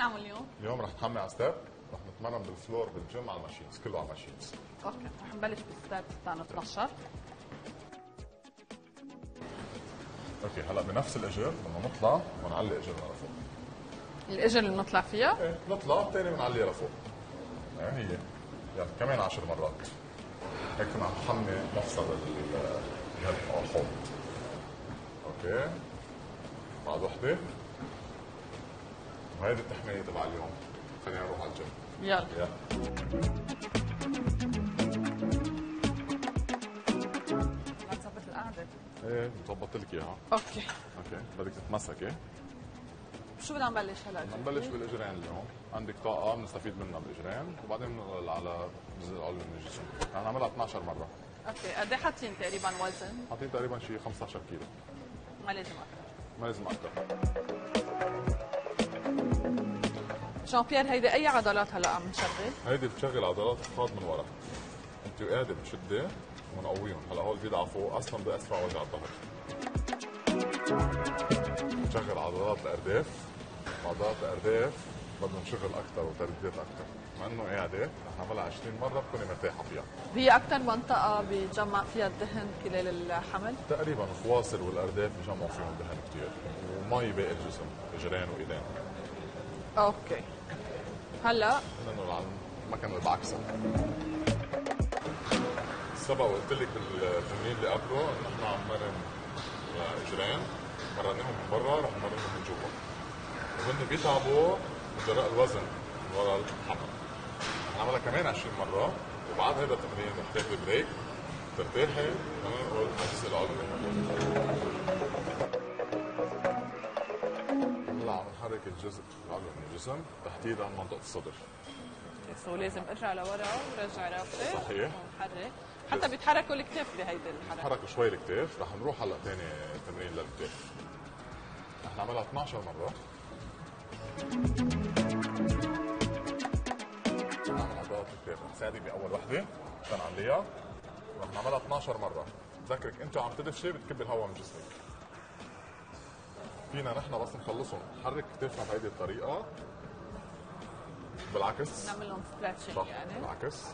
هنعمل اليوم؟ اليوم رح نحمي على ستيب، رح نتمرن بالفلور بالجيم على الماشينز، كله على الماشينز. اوكي، رح نبلش بالستيب تاع 12. اوكي، هلا بنفس الاجر بدنا نطلع ونعلي اجرنا لفوق. الاجر اللي بنطلع فيها؟ ايه، بنطلع الثاني بنعليها لفوق. ايه هي. يعني كمان 10 مرات. هيك كنا عم نحمي مفصل الهدف او الحوض. اوكي. بعد وحده. وهيدي التحمية تبع اليوم. خلينا نروح على الجيم. يلا. ما تظبط القعدة. ايه ظبطت لك اياها. اوكي. اوكي، بدك تتمسكي. شو بدنا نبلش هلا؟ بدنا نبلش بالاجرين اليوم، عندك طاقة بنستفيد منها بالاجرين، وبعدين بنضل على الجزء العلوي من الجسم، هنعملها 12 مرة. اوكي، قد ايه حاطين تقريبا وزن؟ حاطين تقريبا شي 15 كيلو. ما لازم أكثر. ما لازم أكثر. جان بيير، هيدي أي عضلات هلا عم نشغل؟ هيدي بتشغل عضلات الخاض من ورا. أنت وقاعدة بتشدي ومنقويهم، هلا هول بيضعفوا أصلا بأسرع وجع الظهر. بنشغل عضلات الارداف، عضلات الارداف بدنا نشغل اكثر وترديد اكثر، مع انه قاعده رح نعملها 20 مره بتكوني مرتاحه فيها. هي اكثر منطقه بيتجمع فيها الدهن خلال الحمل؟ تقريبا الفواصل والارداف بيجمعوا فيهم دهن كثير، ومي باقي الجسم، اجرين وايدين. اوكي. هلا بدنا نروح على المكان اللي بعكسها. السبق قلت لك بالتمرين اللي قبله انه نحن عم نمرن اجرين، مرناهم من برا رح نمرنهم من جوا. وهن بيتعبوا من جراء الوزن من ورا الحمل. هنعملها كمان 20 مرة، وبعد هيدا التمرين رح تاخدي بريك ترتاحي وننقل على الجزء العلوي. هلا عم نحرك الجزء العلوي من الجسم، تحديدا منطقة الصدر. سو لازم ارجع لورا ورجع راسي. صحيح. ومحرك. حتى بيتحركوا الكتاف بهيدي الحركه. بيتحركوا شوي الكتاف، رح نروح هلا ثاني تمرين للكتاف. رح نعملها 12 مرة. نعمل عضلات الكتاف، رح تساعدك بأول وحدة مشان نعليها. رح نعملها 12 مرة. بذكرك أنت عم تدفشي بتكب الهواء من جسمك. فينا نحن بس نخلصهم، نحرك كتافنا بهيدي الطريقة. بالعكس. نعمل لهم سبلاتشنج يعني. بالعكس.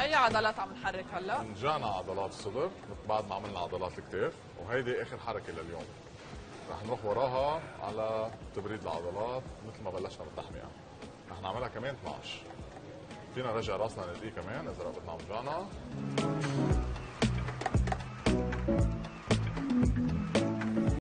اي عضلات عم نحرك هلا؟ رجعنا عضلات الصدر بعد ما عملنا عضلات الكتاف، وهيدي اخر حركه لليوم. رح نروح وراها على تبريد العضلات مثل ما بلشنا بالتحمية. رح نعملها كمان 12. فينا نرجع راسنا للإيد كمان اذا بدنا، رجعنا.